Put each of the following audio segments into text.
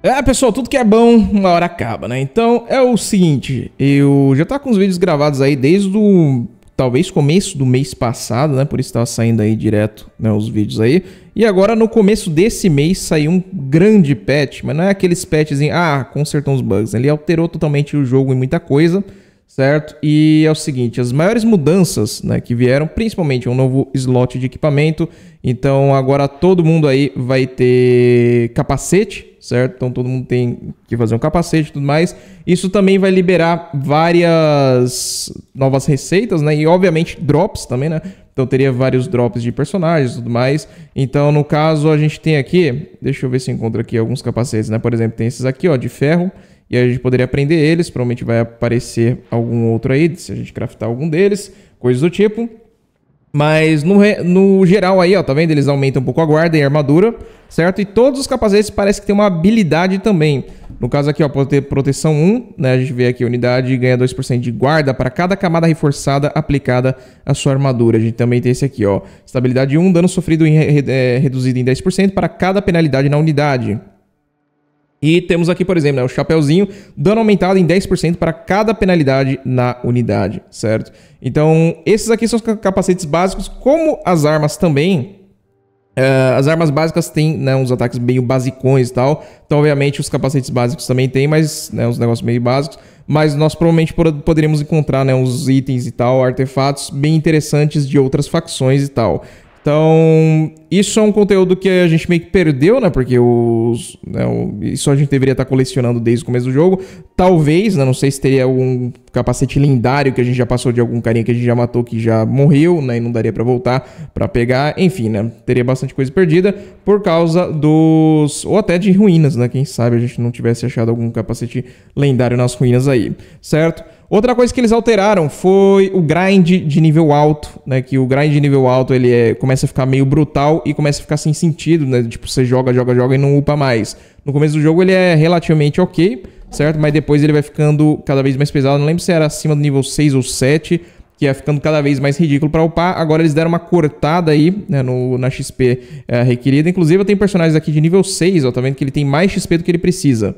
É, pessoal, tudo que é bom, uma hora acaba, né? Então, é o seguinte, eu já tá com os vídeos gravados aí desde o, talvez, começo do mês passado, né? Por isso tava saindo aí direto, né, os vídeos aí. E agora, no começo desse mês, saiu um grande patch, mas não é aqueles patches em, ah, consertou os bugs. Ele alterou totalmente o jogo em muita coisa, certo? E é o seguinte, as maiores mudanças, né, que vieram, principalmente um novo slot de equipamento. Então, agora todo mundo aí vai ter capacete, certo? Então, todo mundo tem que fazer um capacete e tudo mais. Isso também vai liberar várias novas receitas, né? E, obviamente, drops também, né? Então, teria vários drops de personagens e tudo mais. Então, no caso, a gente tem aqui... Deixa eu ver se eu encontro aqui alguns capacetes, né? Por exemplo, tem esses aqui, ó, de ferro. E aí a gente poderia aprender eles. Provavelmente vai aparecer algum outro aí, se a gente craftar algum deles. Coisas do tipo. Mas no geral aí, ó, tá vendo? Eles aumentam um pouco a guarda e a armadura, certo? E todos os capacetes parece que tem uma habilidade também. No caso aqui, ó, pode ter proteção 1, né? A gente vê aqui a unidade ganha 2% de guarda para cada camada reforçada aplicada à sua armadura. A gente também tem esse aqui, ó. Estabilidade 1, dano sofrido reduzido em 10% para cada penalidade na unidade. E temos aqui, por exemplo, né, o chapeuzinho, dano aumentado em 10% para cada penalidade na unidade, certo? Então, esses aqui são os capacetes básicos, como as armas também. As armas básicas têm, né, uns ataques meio basicões e tal. Então, obviamente, os capacetes básicos também têm, mas, né, uns negócios meio básicos. Mas nós provavelmente poderíamos encontrar, né, uns itens e tal, artefatos bem interessantes de outras facções e tal. Então, isso é um conteúdo que a gente meio que perdeu, né? Porque isso a gente deveria estar colecionando desde o começo do jogo. Talvez, né? Não sei se teria algum capacete lendário que a gente já passou de algum carinha que a gente já matou, que já morreu, né? E não daria pra voltar pra pegar. Enfim, né? Teria bastante coisa perdida por causa dos... Ou até de ruínas, né? Quem sabe a gente não tivesse achado algum capacete lendário nas ruínas aí, certo? Outra coisa que eles alteraram foi o grind de nível alto, né? Que o grind de nível alto, ele começa a ficar meio brutal e começa a ficar sem sentido, né? Tipo, você joga e não upa mais. No começo do jogo ele é relativamente ok, certo? Mas depois ele vai ficando cada vez mais pesado. Não lembro se era acima do nível 6 ou 7, que ia ficando cada vez mais ridículo pra upar. Agora eles deram uma cortada aí, né, na XP requerida. Inclusive eu tenho personagens aqui de nível 6, ó, tá vendo que ele tem mais XP do que ele precisa.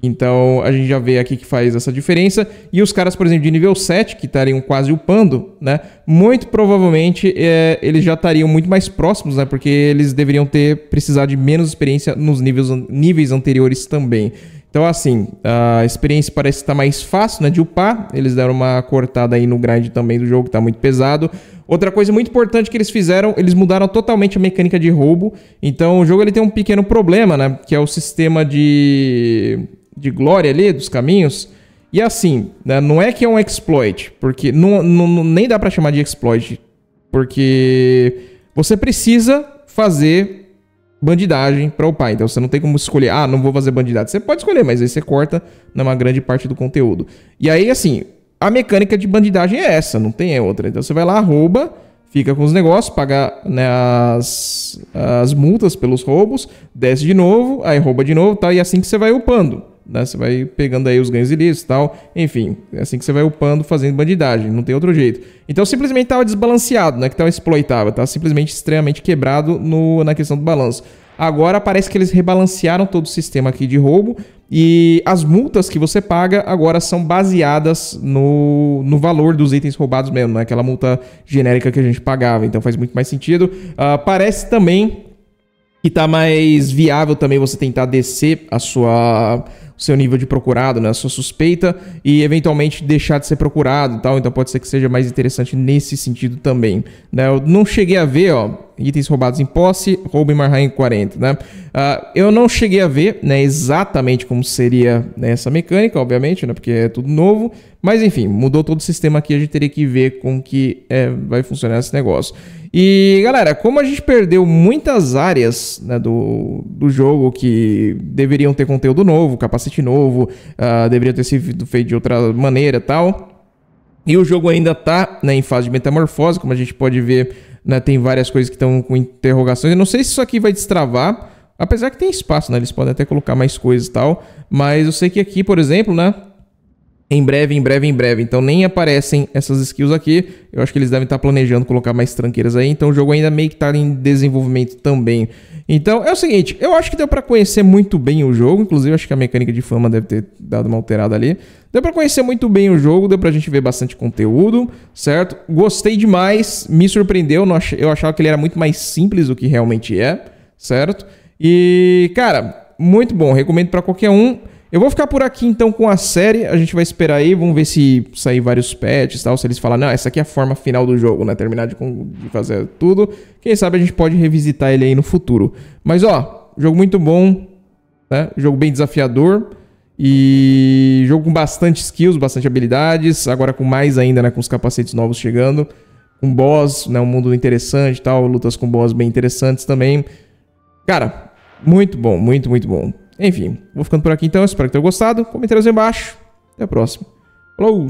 Então, a gente já vê aqui que faz essa diferença. E os caras, por exemplo, de nível 7, que estariam quase upando, né? Muito provavelmente, eles já estariam muito mais próximos, né? Porque eles deveriam ter precisado de menos experiência nos níveis anteriores também. Então, assim, a experiência parece estar mais fácil, né, de upar. Eles deram uma cortada aí no grind também do jogo, que tá muito pesado. Outra coisa muito importante que eles fizeram, eles mudaram totalmente a mecânica de roubo. Então, o jogo ele tem um pequeno problema, né? Que é o sistema de glória ali, dos caminhos. E assim, né, não é que é um exploit, porque nem dá pra chamar de exploit, porque você precisa fazer bandidagem pra upar. Então você não tem como escolher, ah, não vou fazer bandidagem. Você pode escolher, mas aí você corta numa grande parte do conteúdo. E aí, assim, a mecânica de bandidagem é essa, não tem outra. Então você vai lá, rouba, fica com os negócios, paga, né, as multas pelos roubos, desce de novo, aí rouba de novo, tá? E assim que você vai upando, né? Você vai pegando aí os ganhos ilícitos e tal. Enfim, é assim que você vai upando, fazendo bandidagem, não tem outro jeito. Então simplesmente estava desbalanceado, né? Que estava exploitável, tá simplesmente extremamente quebrado na questão do balanço. Agora parece que eles rebalancearam todo o sistema aqui de roubo e as multas que você paga agora são baseadas no valor dos itens roubados mesmo, né? Aquela multa genérica que a gente pagava, então faz muito mais sentido. Parece também que tá mais viável também você tentar descer o seu nível de procurado, né? A sua suspeita e eventualmente deixar de ser procurado e tal, então pode ser que seja mais interessante nesse sentido também, né? Eu não cheguei a ver, ó, itens roubados em posse, roubo em Marraim 40, né? Eu não cheguei a ver, né, exatamente como seria, né, essa mecânica, obviamente, né, porque é tudo novo. Mas, enfim, mudou todo o sistema aqui, a gente teria que ver como que vai funcionar esse negócio. E, galera, como a gente perdeu muitas áreas, né, do jogo que deveriam ter conteúdo novo, capacete novo, deveria ter sido feito de outra maneira e tal... E o jogo ainda tá, né, em fase de metamorfose, como a gente pode ver, né, tem várias coisas que estão com interrogações. Eu não sei se isso aqui vai destravar, apesar que tem espaço, né, eles podem até colocar mais coisas e tal. Mas eu sei que aqui, por exemplo, né, Em breve. Então nem aparecem essas skills aqui. Eu acho que eles devem estar planejando colocar mais tranqueiras aí. Então o jogo ainda meio que está em desenvolvimento também. Então é o seguinte, eu acho que deu para conhecer muito bem o jogo. Inclusive acho que a mecânica de fama deve ter dado uma alterada ali. Deu para conhecer muito bem o jogo, deu pra gente ver bastante conteúdo, certo? Gostei demais, me surpreendeu. Eu achava que ele era muito mais simples do que realmente é, certo? E cara, muito bom, recomendo pra qualquer um. Eu vou ficar por aqui então com a série, a gente vai esperar aí, vamos ver se sair vários patches e tal, se eles falam, não, essa aqui é a forma final do jogo, né, terminar de fazer tudo, quem sabe a gente pode revisitar ele aí no futuro. Mas ó, jogo muito bom, né, jogo bem desafiador e jogo com bastante skills, bastante habilidades, agora com mais ainda, né, com os capacetes novos chegando, um boss, né, um mundo interessante e tal, lutas com boss bem interessantes também. Cara, muito bom, muito bom. Enfim, vou ficando por aqui então, espero que tenham gostado, comentários aí embaixo, até a próxima, falou!